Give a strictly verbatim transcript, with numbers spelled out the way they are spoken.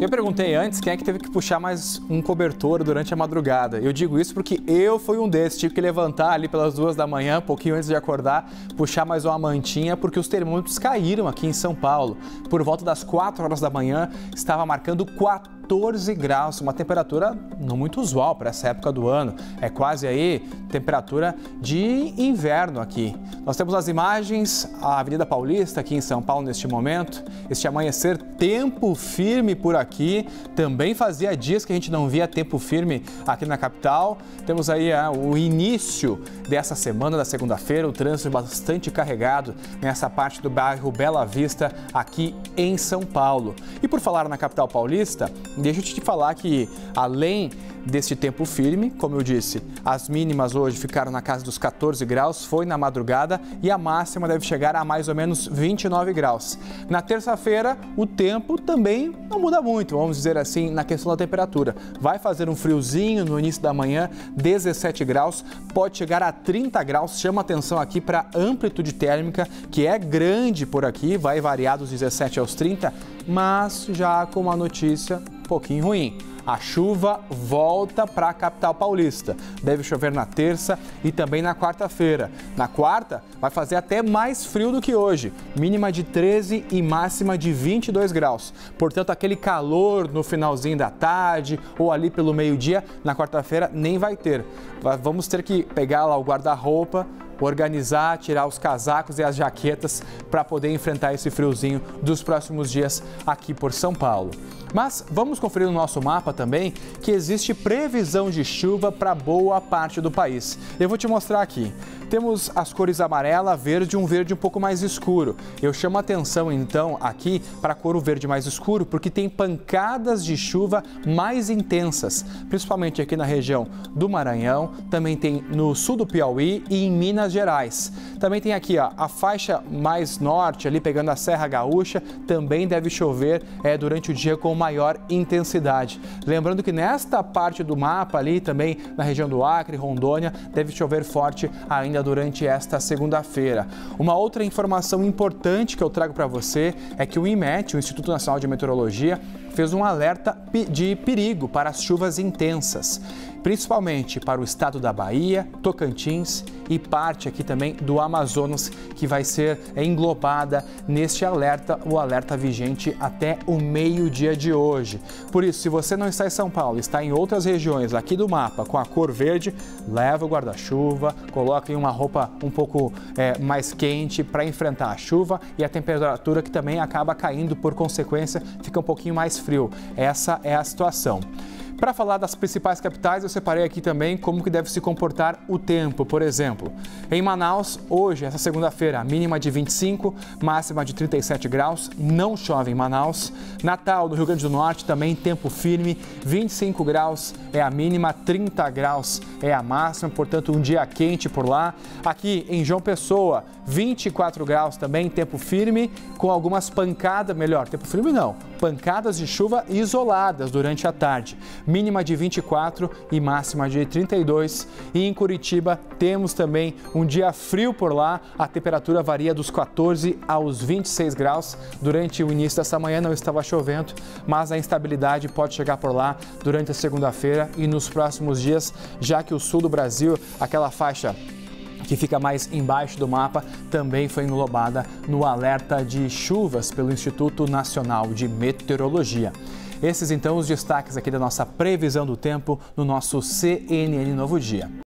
Eu perguntei antes quem é que teve que puxar mais um cobertor durante a madrugada. Eu digo isso porque eu fui um desses, tive que levantar ali pelas duas da manhã, um pouquinho antes de acordar, puxar mais uma mantinha, porque os termômetros caíram aqui em São Paulo. Por volta das quatro horas da manhã, estava marcando quatorze graus, uma temperatura não muito usual para essa época do ano. É quase aí temperatura de inverno aqui. Nós temos as imagens, a Avenida Paulista aqui em São Paulo neste momento, este amanhecer tempo firme por aqui. Aqui também fazia dias que a gente não via tempo firme aqui na capital. Temos aí ah, o início dessa semana, da segunda-feira, o trânsito bastante carregado nessa parte do bairro Bela Vista, aqui em São Paulo. E por falar na capital paulista, deixa eu te falar que além deste tempo firme, como eu disse, as mínimas hoje ficaram na casa dos quatorze graus, foi na madrugada, e a máxima deve chegar a mais ou menos vinte e nove graus. Na terça-feira, o tempo também não muda muito, vamos dizer assim, na questão da temperatura. Vai fazer um friozinho no início da manhã, dezessete graus, pode chegar a trinta graus, chama atenção aqui para a amplitude térmica, que é grande por aqui, vai variar dos dezessete aos trinta, mas já com uma notícia um pouquinho ruim. A chuva volta para a capital paulista. Deve chover na terça e também na quarta-feira. Na quarta, vai fazer até mais frio do que hoje. Mínima de treze e máxima de vinte e dois graus. Portanto, aquele calor no finalzinho da tarde ou ali pelo meio-dia, na quarta-feira nem vai ter. Vamos ter que pegar lá o guarda-roupa, organizar, tirar os casacos e as jaquetas para poder enfrentar esse friozinho dos próximos dias aqui por São Paulo. Mas vamos conferir no nosso mapa também que existe previsão de chuva para boa parte do país. Eu vou te mostrar aqui. Temos as cores amarela, verde e um verde um pouco mais escuro. Eu chamo a atenção então aqui para a cor o verde mais escuro porque tem pancadas de chuva mais intensas, principalmente aqui na região do Maranhão, também tem no sul do Piauí e em Minas Gerais. Também tem aqui ó, a faixa mais norte, ali pegando a Serra Gaúcha, também deve chover é, durante o dia com maior intensidade. Lembrando que nesta parte do mapa ali também, na região do Acre, Rondônia, deve chover forte ainda durante esta segunda-feira. Uma outra informação importante que eu trago para você é que o IMET, o Instituto Nacional de Meteorologia, fez um alerta de perigo para as chuvas intensas, principalmente para o estado da Bahia, Tocantins e parte aqui também do Amazonas, que vai ser englobada neste alerta, o alerta vigente até o meio-dia de hoje. Por isso, se você não está em São Paulo, está em outras regiões aqui do mapa com a cor verde, leva o guarda-chuva, coloque uma roupa um pouco é, mais quente para enfrentar a chuva e a temperatura que também acaba caindo, por consequência, fica um pouquinho mais frio. Essa é a situação. Para falar das principais capitais, eu separei aqui também como que deve se comportar o tempo. Por exemplo, em Manaus, hoje, essa segunda-feira, mínima de vinte e cinco, máxima de trinta e sete graus, não chove em Manaus. Natal, no Rio Grande do Norte, também tempo firme, vinte e cinco graus é a mínima, trinta graus é a máxima, portanto um dia quente por lá. Aqui em João Pessoa, vinte e quatro graus também, tempo firme, com algumas pancadas, melhor, tempo firme não, pancadas de chuva isoladas durante a tarde. Mínima de vinte e quatro e máxima de trinta e dois. E em Curitiba temos também um dia frio por lá. A temperatura varia dos quatorze aos vinte e seis graus. Durante o início dessa manhã não estava chovendo, mas a instabilidade pode chegar por lá durante a segunda-feira e nos próximos dias, já que o sul do Brasil, aquela faixa que fica mais embaixo do mapa, também foi englobada no alerta de chuvas pelo Instituto Nacional de Meteorologia. Esses então os destaques aqui da nossa previsão do tempo no nosso C N N Novo Dia.